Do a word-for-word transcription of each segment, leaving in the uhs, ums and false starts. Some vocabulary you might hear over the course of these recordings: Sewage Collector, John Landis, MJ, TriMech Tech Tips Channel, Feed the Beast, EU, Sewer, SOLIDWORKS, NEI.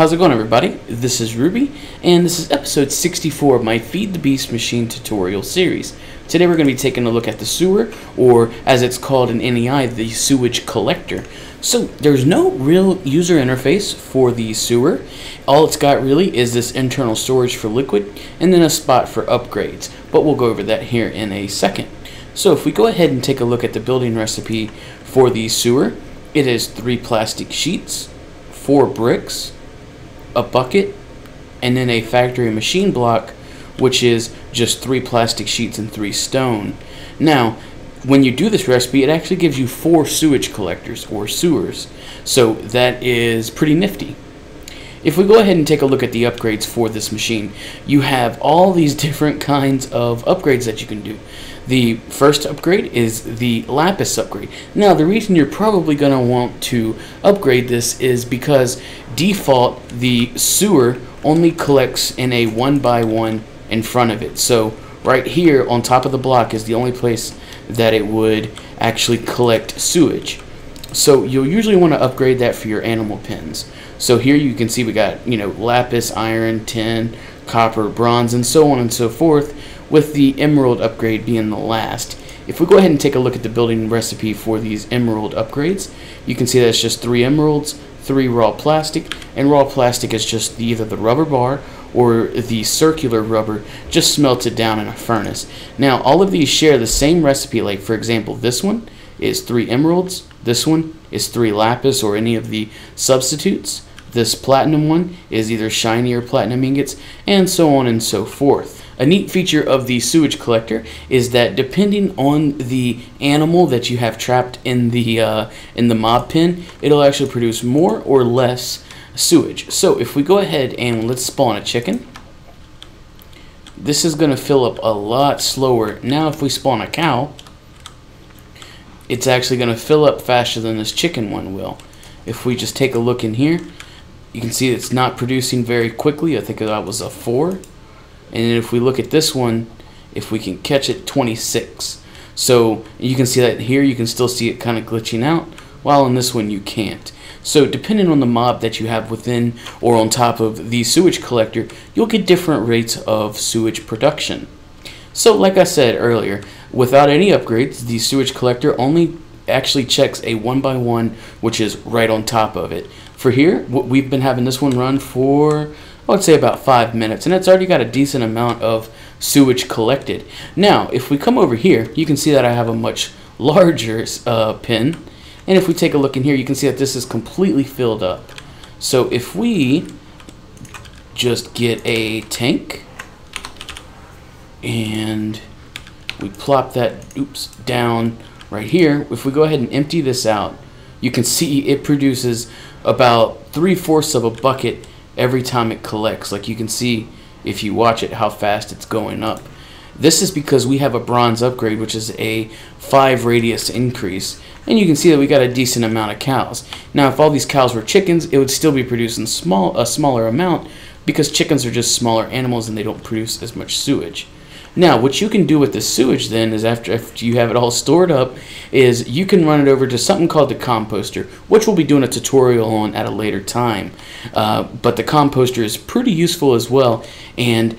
How's it going, everybody? This is Ruby, and this is episode sixty-four of my Feed the Beast machine tutorial series. Today we're going to be taking a look at the sewer, or as it's called in N E I, the sewage collector. So there's no real user interface for the sewer. All it's got really is this internal storage for liquid, and then a spot for upgrades, but we'll go over that here in a second. So if we go ahead and take a look at the building recipe for the sewer, it is three plastic sheets, four bricks, a bucket, and then a factory machine block, which is just three plastic sheets and three stone. Now, when you do this recipe, it actually gives you four sewage collectors or sewers, so that is pretty nifty. If we go ahead and take a look at the upgrades for this machine, you have all these different kinds of upgrades that you can do. The first upgrade is the lapis upgrade. Now, the reason you're probably going to want to upgrade this is because default the sewer only collects in a one by one in front of it. So right here on top of the block is the only place that it would actually collect sewage. So you'll usually want to upgrade that for your animal pens. So here you can see we got, you know, lapis, iron, tin, copper, bronze, and so on and so forth, with the emerald upgrade being the last. If we go ahead and take a look at the building recipe for these emerald upgrades, you can see that it's just three emeralds, three raw plastic, and raw plastic is just either the rubber bar or the circular rubber just melted down in a furnace. Now, all of these share the same recipe, like for example this one is three emeralds, this one is three lapis or any of the substitutes, this platinum one is either shiny or platinum ingots, and so on and so forth. A neat feature of the sewage collector is that depending on the animal that you have trapped in the uh, in the mob pen, it'll actually produce more or less sewage. So if we go ahead and let's spawn a chicken, this is going to fill up a lot slower. Now if we spawn a cow, it's actually going to fill up faster than this chicken one will. If we just take a look in here, you can see it's not producing very quickly. I think that was a four. And then if we look at this one, if we can catch it, twenty-six. So you can see that here you can still see it kind of glitching out, while in this one you can't. So depending on the mob that you have within or on top of the sewage collector, you'll get different rates of sewage production. So like I said earlier, without any upgrades, the sewage collector only actually checks a one by one, which is right on top of it. For here, we've been having this one run for, I would say, about five minutes, and it's already got a decent amount of sewage collected. Now, if we come over here, you can see that I have a much larger uh, pin, and if we take a look in here, you can see that this is completely filled up. So if we just get a tank, and we plop that oops down right here, if we go ahead and empty this out, you can see it produces about three-fourths of a bucket every time it collects. Like you can see if you watch it how fast it's going up. This is because we have a bronze upgrade, which is a five radius increase, and you can see that we got a decent amount of cows. Now if all these cows were chickens, it would still be producing small a smaller amount, because chickens are just smaller animals and they don't produce as much sewage. Now, what you can do with the sewage then is after, after you have it all stored up, is you can run it over to something called the composter, which we'll be doing a tutorial on at a later time. Uh, but the composter is pretty useful as well, and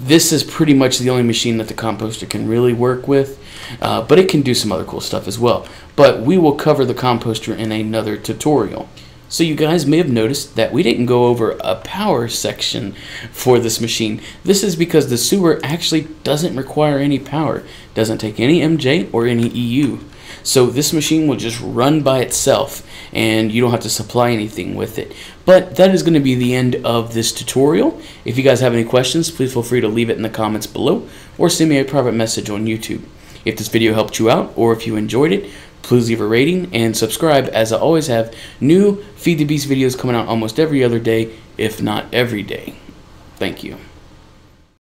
this is pretty much the only machine that the composter can really work with, uh, but it can do some other cool stuff as well. But we will cover the composter in another tutorial. So you guys may have noticed that we didn't go over a power section for this machine. This is because the sewer actually doesn't require any power. Doesn't take any M J or any E U. So this machine will just run by itself, and you don't have to supply anything with it. But that is going to be the end of this tutorial. If you guys have any questions, please feel free to leave it in the comments below, or send me a private message on YouTube. If this video helped you out, or if you enjoyed it, please leave a rating and subscribe, as I always have new Feed the Beast videos coming out almost every other day, if not every day. Thank you.